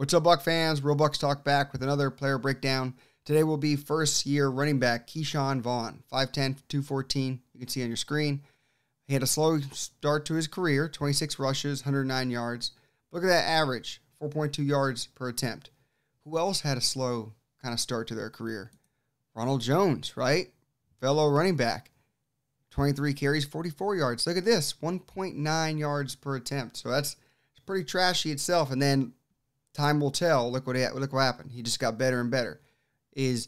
What's up, Buck fans? Real Bucks Talk back with another player breakdown. Today will be first-year running back Ke'Shawn Vaughn, 5'10", 214. You can see on your screen. He had a slow start to his career, 26 rushes, 109 yards. Look at that average, 4.2 yards per attempt. Who else had a slow kind of start to their career? Ronald Jones, right? Fellow running back. 23 carries, 44 yards. Look at this, 1.9 yards per attempt. So that's pretty trashy itself. And then time will tell. Look what happened. He just got better and better. Is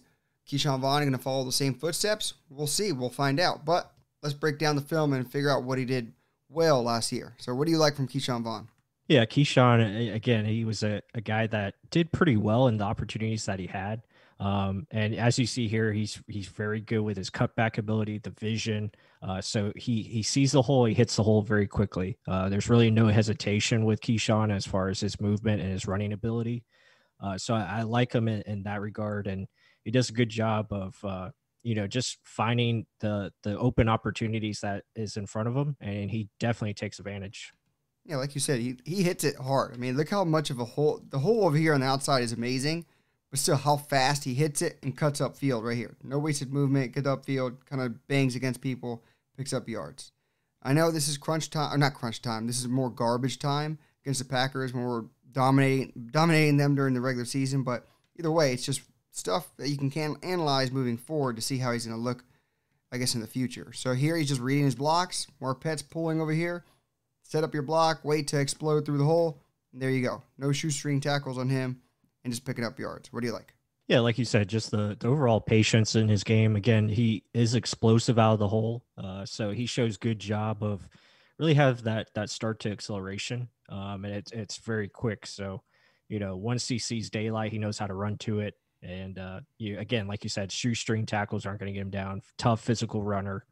Ke'Shawn Vaughn going to follow the same footsteps? We'll see. We'll find out. But let's break down the film and figure out what he did well last year. So what do you like from Ke'Shawn Vaughn? Yeah, Ke'Shawn, again, he was a guy that did pretty well in the opportunities that he had. And as you see here, he's very good with his cutback ability, the vision. So he sees the hole, he hits the hole very quickly. There's really no hesitation with Ke'Shawn as far as his movement and his running ability. So I like him in that regard, and he does a good job of just finding the open opportunities that is in front of him, and he definitely takes advantage. Yeah, like you said, he hits it hard. I mean, look how much of a hole the hole over here on the outside is amazing. But still, how fast he hits it and cuts up field right here. No wasted movement, gets up field, kind of bangs against people, picks up yards. I know this is crunch time, or not crunch time. This is more garbage time against the Packers when we're dominating them during the regular season. But either way, it's just stuff that you can analyze moving forward to see how he's going to look, I guess, in the future. So here he's just reading his blocks. Marpet's pulling over here. Set up your block, wait to explode through the hole. And there you go. No shoestring tackles on him. And just picking up yards. What do you like? Yeah, like you said, just the overall patience in his game. Again, he is explosive out of the hole. So he shows good job of really have that start to acceleration. And it's very quick. So, once he sees daylight, he knows how to run to it. And again, like you said, shoestring tackles aren't going to get him down. Tough physical runner,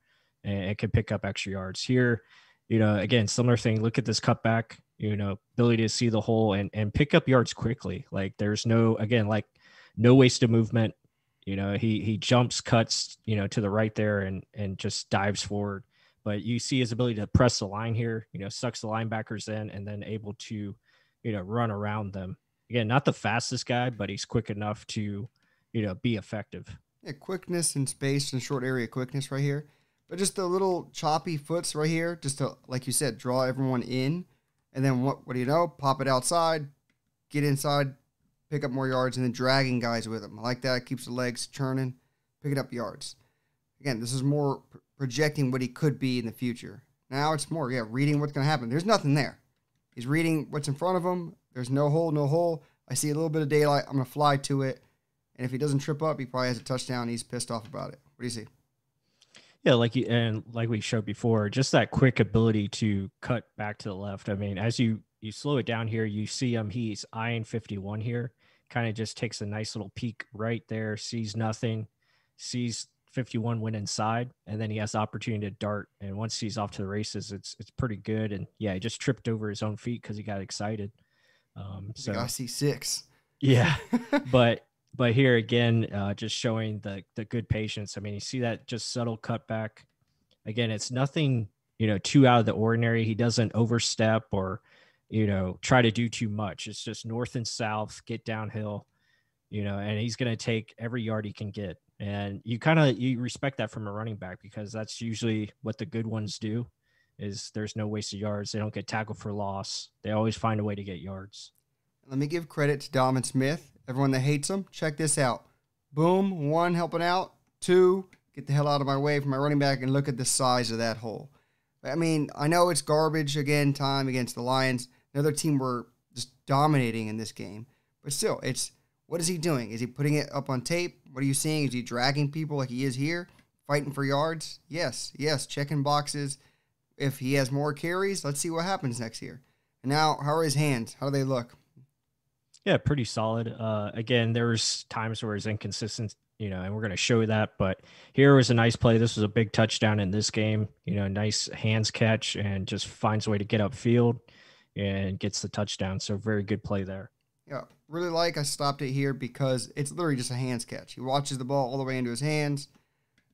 and can pick up extra yards here. Again, similar thing. Look at this cutback. Ability to see the hole and pick up yards quickly. Like there's no wasted movement. He jumps, cuts, to the right there and just dives forward. But you see his ability to press the line here, sucks the linebackers in and then able to, run around them. Again, not the fastest guy, but he's quick enough to, be effective. Yeah, quickness in space and short area quickness right here. But just the little choppy foots right here, just to, like you said, draw everyone in. And then what do you know? Pop it outside, get inside, pick up more yards, and then dragging guys with him. I like that. It keeps the legs churning, picking up yards. Again, this is more projecting what he could be in the future. Now it's more, reading what's going to happen. There's nothing there. He's reading what's in front of him. There's no hole. I see a little bit of daylight. I'm going to fly to it. And if he doesn't trip up, he probably has a touchdown. He's pissed off about it. What do you see? Yeah, like we showed before, just that quick ability to cut back to the left. I mean, as you slow it down here, you see him, he's eyeing 51 here, kind of just takes a nice little peek right there, sees nothing, sees 51 went inside, and then he has the opportunity to dart. And once he's off to the races, it's pretty good. And yeah, he just tripped over his own feet because he got excited. So I see six. Yeah, But here again, just showing the good patience. I mean, you see that just subtle cutback. Again, it's nothing, too out of the ordinary. He doesn't overstep or, try to do too much. It's just north and south, get downhill, and he's going to take every yard he can get. And you respect that from a running back because that's usually what the good ones do is there's no wasted yards. They don't get tackled for loss. They always find a way to get yards. Let me give credit to Donovan Smith. Everyone that hates him, check this out. Boom, one, helping out. Two, get the hell out of my way from my running back, and look at the size of that hole. I mean, I know it's garbage again, time against the Lions. Another team we're just dominating in this game. But still, it's what is he doing? Is he putting it up on tape? What are you seeing? Is he dragging people like he is here, fighting for yards? Yes, checking boxes. If he has more carries, let's see what happens next year. And now, how are his hands? How do they look? Yeah, pretty solid. Again, there's times where it's inconsistent, and we're going to show that. But here was a nice play. This was a big touchdown in this game. Nice hands catch and just finds a way to get upfield and gets the touchdown. So very good play there. Yeah, really like I stopped it here because it's literally just a hands catch. He watches the ball all the way into his hands.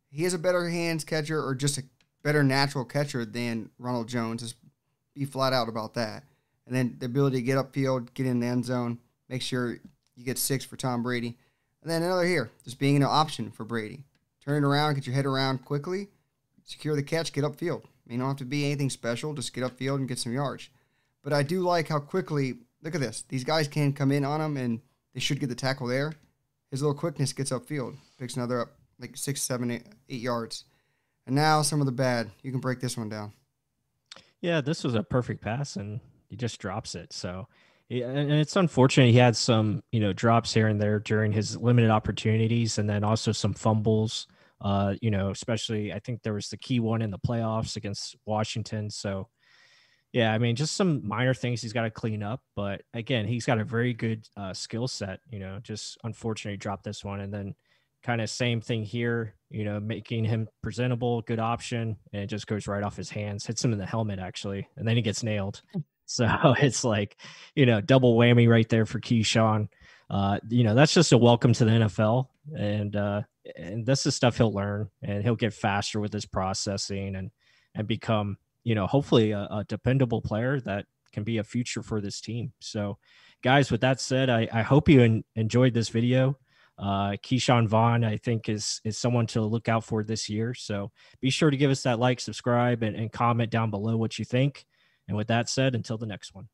He is a better hands catcher or just a better natural catcher than Ronald Jones. Just be flat out about that. And then the ability to get upfield, get in the end zone. Make sure you get 6 for Tom Brady. And then another here, just being an option for Brady. Turn it around, get your head around quickly, secure the catch, get upfield. I mean, you don't have to be anything special, just get upfield and get some yards. But I do like how quickly, look at this, these guys can come in on him and they should get the tackle there. His little quickness gets upfield, picks another up, like 6, 7, 8 yards. And now some of the bad. You can break this one down. Yeah, this was a perfect pass, and he just drops it. So, and it's unfortunate he had some, you know, drops here and there during his limited opportunities, and then also some fumbles. You know, especially I think there was the key one in the playoffs against Washington. So, yeah, I mean, just some minor things he's got to clean up. But again, he's got a very good skill set. You know, just unfortunately dropped this one, and then kind of same thing here, you know, making him presentable, good option, and it just goes right off his hands, hits him in the helmet, actually, and then he gets nailed. So it's like, you know, double whammy right there for Ke'Shawn. You know, that's just a welcome to the NFL, and this is stuff he'll learn, and he'll get faster with his processing and become, you know, hopefully a dependable player that can be a future for this team. So, guys, with that said, I hope you enjoyed this video. Ke'Shawn Vaughn, I think, is someone to look out for this year. So be sure to give us that like, subscribe, and comment down below what you think. And with that said, until the next one.